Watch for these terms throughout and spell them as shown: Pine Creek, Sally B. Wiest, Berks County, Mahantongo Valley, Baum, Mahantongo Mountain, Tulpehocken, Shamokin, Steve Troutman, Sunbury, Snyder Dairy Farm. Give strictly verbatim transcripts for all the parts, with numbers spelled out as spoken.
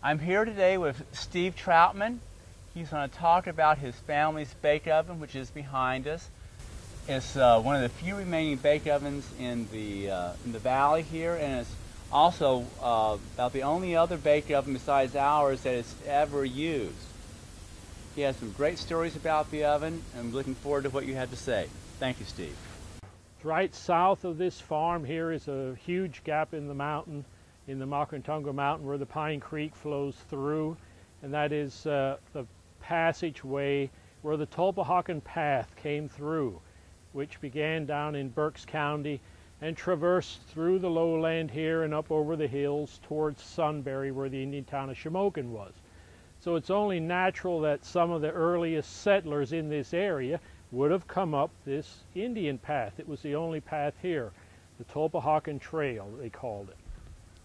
I'm here today with Steve Troutman. He's going to talk about his family's bake oven, which is behind us. It's uh, one of the few remaining bake ovens in the, uh, in the valley here, and it's also uh, about the only other bake oven besides ours that is ever used. He has some great stories about the oven, and I'm looking forward to what you have to say. Thank you, Steve. Right south of this farm here is a huge gap in the mountain, in the Mahantongo Mountain, where the Pine Creek flows through, and that is uh, the passageway where the Tulpehocken path came through, which began down in Berks County and traversed through the lowland here and up over the hills towards Sunbury, where the Indian town of Shamokin was. So it's only natural that some of the earliest settlers in this area would have come up this Indian path. It was the only path here, the Tulpehocken Trail, they called it.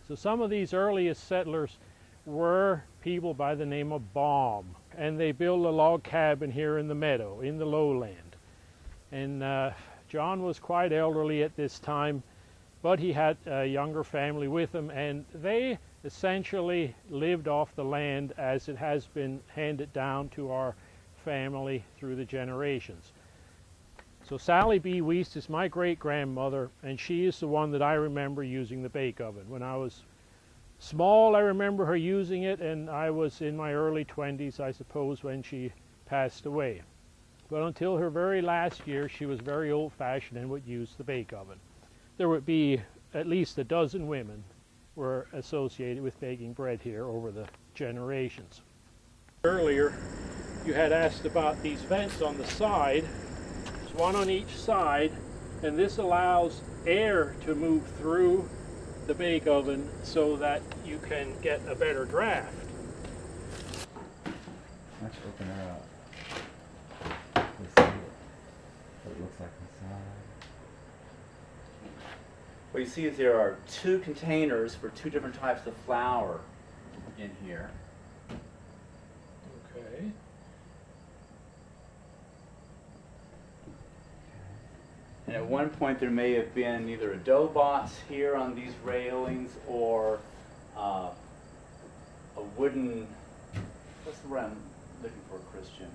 So some of these earliest settlers were people by the name of Baum, and they built a log cabin here in the meadow, in the lowland. And uh, John was quite elderly at this time, but he had a younger family with him, and they essentially lived off the land as it has been handed down to our family through the generations. So Sally B. Wiest is my great-grandmother, and she is the one that I remember using the bake oven. When I was small, I remember her using it, and I was in my early twenties, I suppose, when she passed away. But until her very last year, she was very old-fashioned and would use the bake oven. There would be at least a dozen women were associated with baking bread here over the generations. Earlier, you had asked about these vents on the side. There's one on each side, and this allows air to move through the bake oven so that you can get a better draft. Let's open it up. It looks like inside. What you see is there are two containers for two different types of flour in here. Okay. And at one point there may have been either a dough box here on these railings or uh, a wooden, what's the word I'm looking for, Christian?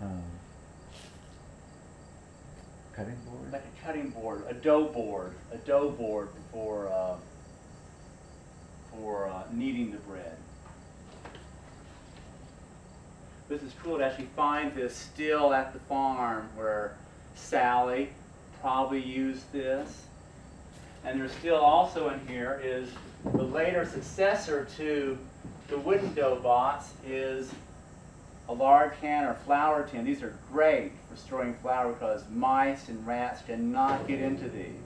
Um. Cutting board? Like a cutting board, a dough board, a dough board for uh, for uh, kneading the bread. This is cool to actually find this still at the farm where Sally probably used this. And there's still also in here is the later successor to the wooden dough box is a lard can or flour tin. These are great for storing flour because mice and rats cannot get into these.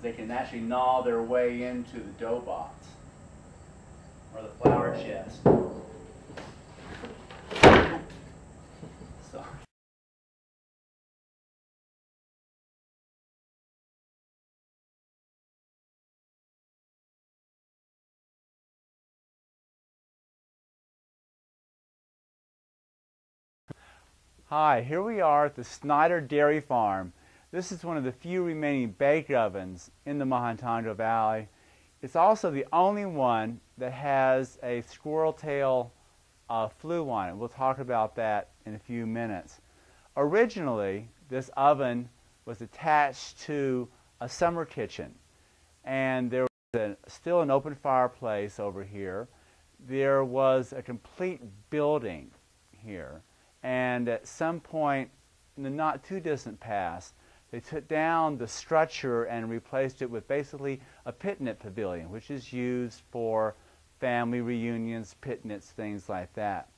They can actually gnaw their way into the dough box or the flour chest. Sorry. Hi, here we are at the Snyder Dairy Farm. This is one of the few remaining bake ovens in the Mahantongo Valley. It's also the only one that has a squirrel tail uh, flue on it. We'll talk about that in a few minutes. Originally, this oven was attached to a summer kitchen, and there was a, still an open fireplace over here. There was a complete building here. And at some point in the not too distant past, they took down the structure and replaced it with basically a picnic pavilion, which is used for family reunions, picnics, things like that.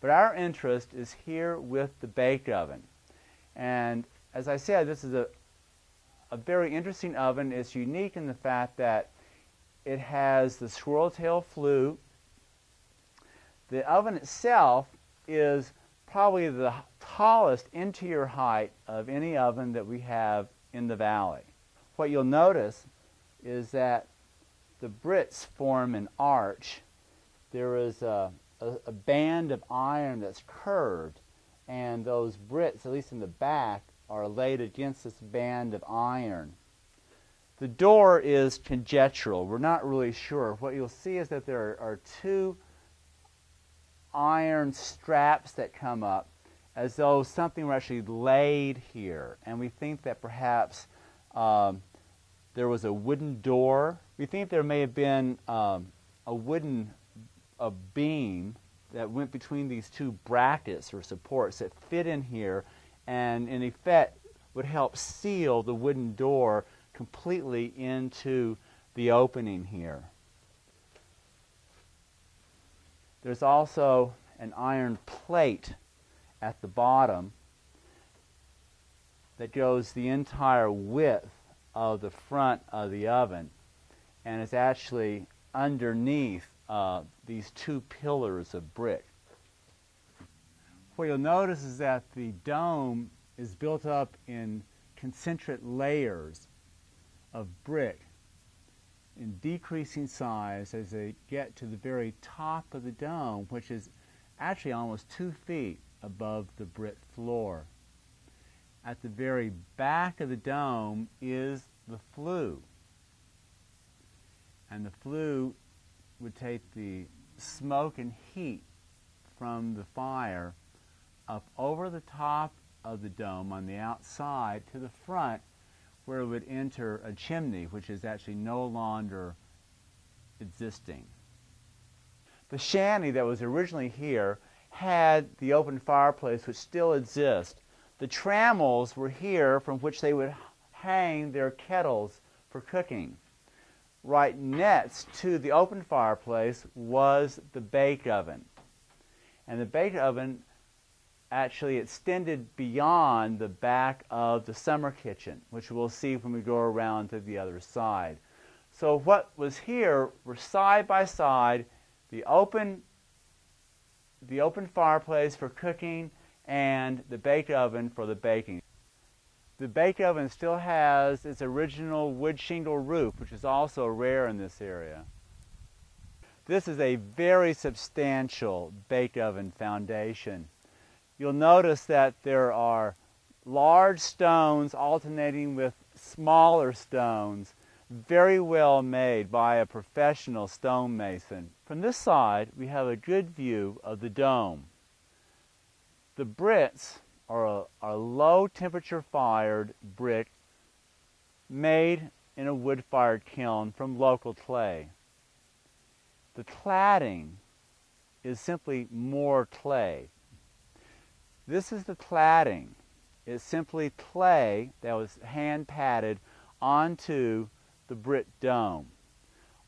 But our interest is here with the bake oven. And as I said, this is a, a very interesting oven. It's unique in the fact that it has the squirrel tail flue. The oven itself is probably the tallest interior height of any oven that we have in the valley. What you'll notice is that the bricks form an arch. There is a, a, a band of iron that's curved, and those bricks, at least in the back, are laid against this band of iron. The door is conjectural. We're not really sure. What you'll see is that there are two iron straps that come up as though something were actually laid here. And we think that perhaps um, there was a wooden door. We think there may have been um, a wooden a beam that went between these two brackets or supports that fit in here and in effect would help seal the wooden door completely into the opening here. There's also an iron plate at the bottom that goes the entire width of the front of the oven and is actually underneath Uh, these two pillars of brick. What you'll notice is that the dome is built up in concentric layers of brick in decreasing size as they get to the very top of the dome, which is actually almost two feet above the brick floor. At the very back of the dome is the flue, and the flue would take the smoke and heat from the fire up over the top of the dome on the outside to the front, where it would enter a chimney, which is actually no longer existing. The shanty that was originally here had the open fireplace, which still exists. The trammels were here from which they would hang their kettles for cooking. Right next to the open fireplace was the bake oven. And the bake oven actually extended beyond the back of the summer kitchen, which we'll see when we go around to the other side. So what was here were side by side the open, the open fireplace for cooking and the bake oven for the baking. The bake oven still has its original wood shingle roof, which is also rare in this area. This is a very substantial bake oven foundation. You'll notice that there are large stones alternating with smaller stones, very well made by a professional stonemason. From this side, we have a good view of the dome. The bricks are a low-temperature fired brick made in a wood-fired kiln from local clay. The cladding is simply more clay. This is the cladding. It's simply clay that was hand-patted onto the brick dome.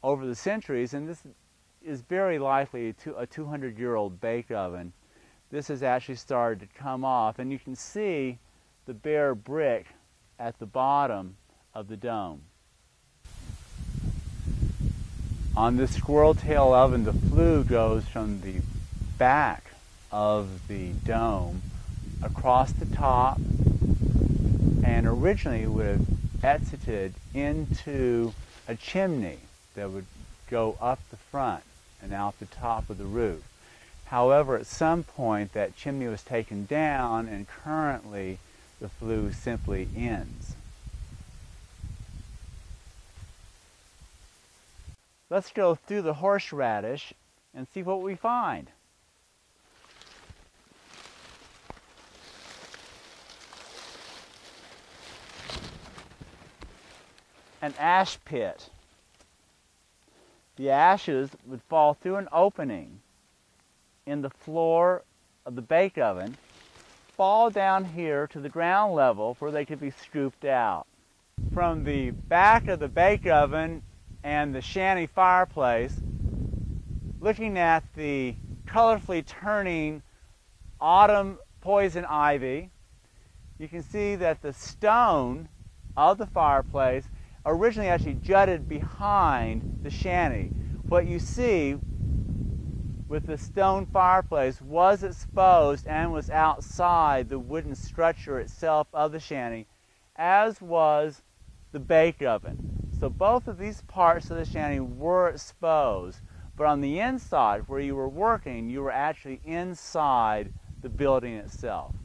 Over the centuries, and this is very likely to a two hundred year old bake oven, this has actually started to come off, and you can see the bare brick at the bottom of the dome. On this squirrel tail oven, the flue goes from the back of the dome across the top, and originally would have exited into a chimney that would go up the front and out the top of the roof. However, at some point, that chimney was taken down, and currently, the flue simply ends. Let's go through the horseradish and see what we find. An ash pit. The ashes would fall through an opening in the floor of the bake oven, fall down here to the ground level where they could be scooped out. From the back of the bake oven and the shanty fireplace, looking at the colorfully turning autumn poison ivy, you can see that the stone of the fireplace originally actually jutted behind the shanty. What you see with the stone fireplace was exposed and was outside the wooden structure itself of the shanty, as was the bake oven. So both of these parts of the shanty were exposed, but on the inside where you were working, you were actually inside the building itself.